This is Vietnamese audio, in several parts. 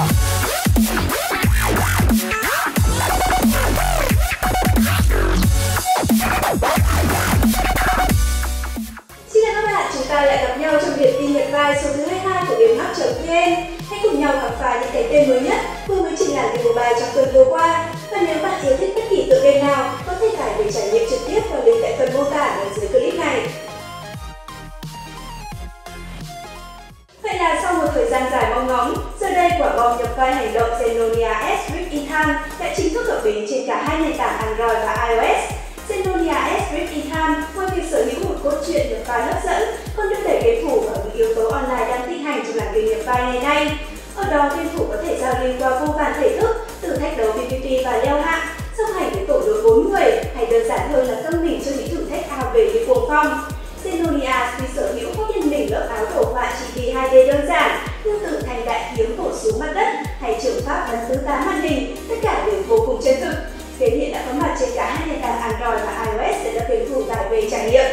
Số thứ 22 của GameHub.vn. Hãy cùng nhau khám phá những cái tên mới nhất vừa mới trình làng về mobile trong tuần vừa qua. Và nếu bạn yêu thích bất kỳ tựa game nào, có thể tải về trải nghiệm trực tiếp vào link tại phần mô tả ở dưới clip này. Vậy là sau một thời gian dài mong ngóng, giờ đây quả bom nhập vai hành động Zenonia S đã chính thức cập bến trên cả hai nền tảng Android và iOS. Zenonia S ngoài việc sở hữu một cốt truyện nhập vai hấp dẫn, còn được đẩy game thủ vào những yếu tố online đang thịnh hành trong làng game nhập vai ngày nay. Ở đó game thủ có thể giao lưu qua vô vàn thể thức, từ thách đấu PvP và leo hạng, song hành với tổ đội 4 người, hay đơn giản hơn là tâm mình trong những thử thách ao về như cuồng phong. Zenonia tuy sở hữu các nhân mình lớp áo đồ họa chỉ vì 2D đơn giản, tương tự thành đại kiếm bổ xuống mặt đất hay trường pháp bắn tứ tán màn hình, tất cả đều vô cùng chân thực. Game hiện đã có mặt trên cả hai nền tảng Android và iOS để các game thủ tải về trải nghiệm.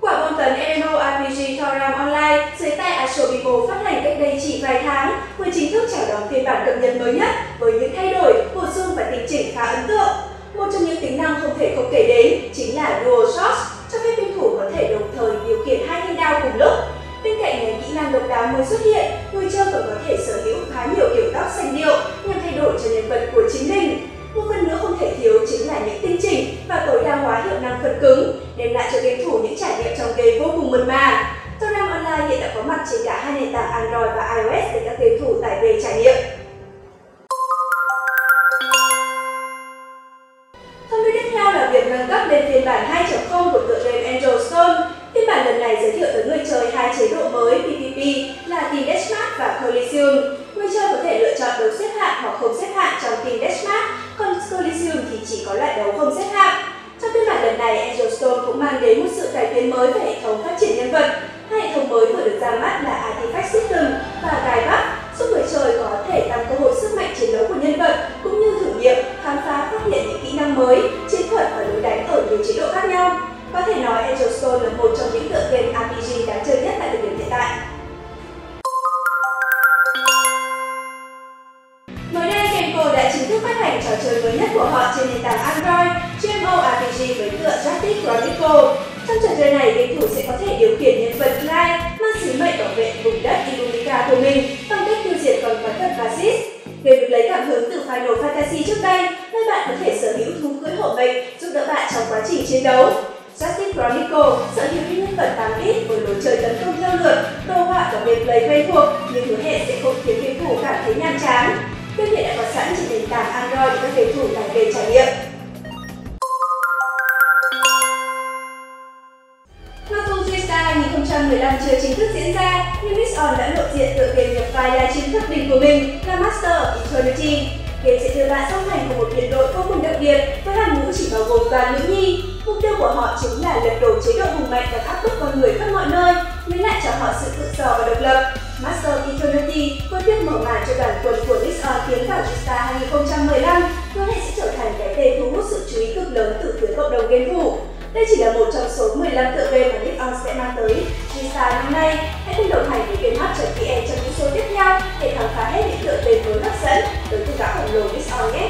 Quả bom tấn Eno RPG TORAM ONLINE dưới tay iShow phát hành cách đây chỉ vài tháng vừa chính thức chào đón phiên bản cập nhật mới nhất với những thay đổi, bổ sung và tinh chỉnh khá ấn tượng. Một trong những tính năng không thể không kể đến chính là Dual Shots, cho phép game thủ có thể đồng thời điều khiển hai thanh đao cùng lúc. Bên cạnh những kỹ năng độc đáo mới xuất hiện, người chơi còn có thể sở hữu khá nhiều kiểu tóc xanh điệu nhằm thay đổi cho nhân vật của chính mình. Một phần nữa không thể thiếu chính là những tinh chỉnh và tối đa hóa hiệu năng phần cứng, đem lại cho game thủ những trải nghiệm trong game vô cùng mượt mà. TORAM Online hiện đã có mặt trên cả hai nền tảng Android và iOS để các game thủ tải về trải nghiệm. Thông tin tiếp theo là việc nâng cấp lên phiên bản 2.0 của tựa game Angel Stone. Phiên bản lần này giới thiệu tới người chơi hai chế độ mới PvP là Team Deathmatch và Collision. Người chơi có thể lựa chọn đấu xếp hạng hoặc không xếp hạng trong Team Deathmatch, còn Collision thì chỉ có loại đấu không xếp hạng. Trong phiên bản lần này, Angel Stone cũng mang đến một sự cải tiến mới về hệ thống phát triển nhân vật. Hai hệ thống mới vừa được ra mắt là Artifact System và Guide Map, giúp người chơi có thể tăng cơ hội sức mạnh chiến đấu của nhân vật, cũng như thử nghiệm, khám phá, phát hiện những kỹ năng mới, chiến thuật và đối đánh ở nhiều chế độ khác nhau. Có thể nói Angel Stone là một trong những tựa game RPG đáng chơi nhất tại thời điểm hiện tại. Mới đây, Gameco đã chính thức phát hành trò chơi mới nhất của họ trên nền tảng Android, GMO RPG với tựa Tractic Chronicle. Trong trò chơi này, game thủ sẽ có thể điều khiển nhân vật Klein mang sứ mệnh bảo vệ vùng đất Ibunica của mình bằng cách tiêu diệt con quái vật Basis. Game được lấy cảm hứng từ Final Fantasy trước đây, nơi bạn có thể sở hữu thú cưỡi hộ mệnh giúp đỡ bạn trong quá trình chiến đấu. Tractic Chronicle sở hữu những nhân vật 8-bit với lối chơi tấn công theo lượt, đồ họa và gameplay quen thuộc, nhưng hứa hẹn sẽ không khiến game thủ cảm thấy nhàm chán. Game hiện đã có sẵn trên nền tảng Android để các game thủ tải về trải nghiệm. Mặc dù Disa 2015 chưa chính thức diễn ra, nhưng Miss On đã lộ diện tựa game nhập vai livestream thất bình của mình là Master of Eternity. Game sẽ đưa bạn song hành của một biệt đội vô cùng đặc biệt với hàng ngũ chỉ bao gồm toàn nữ nhi. Mục tiêu của họ chính là lật đổ chế độ hùng mạnh và áp bức con người khắp mọi nơi, lấy lại cho họ sự tự do và độc lập. Master of Eternity với việc mở màn cho đoàn quân của Miss On tiến vào Disa 2015, hứa hẹn sẽ trở thành cái tên thu hút sự chú ý cực lớn từ phía cộng đồng game thủ. Đây chỉ là một trong số 15 tựa game mà Miss On sẽ mang tới Disa năm nay. Hãy cùng đồng hành với GameHub.vn trong những số tiếp theo để khám phá hết những tựa game mới hấp dẫn tới từ cả khổng lồ Miss On nhé!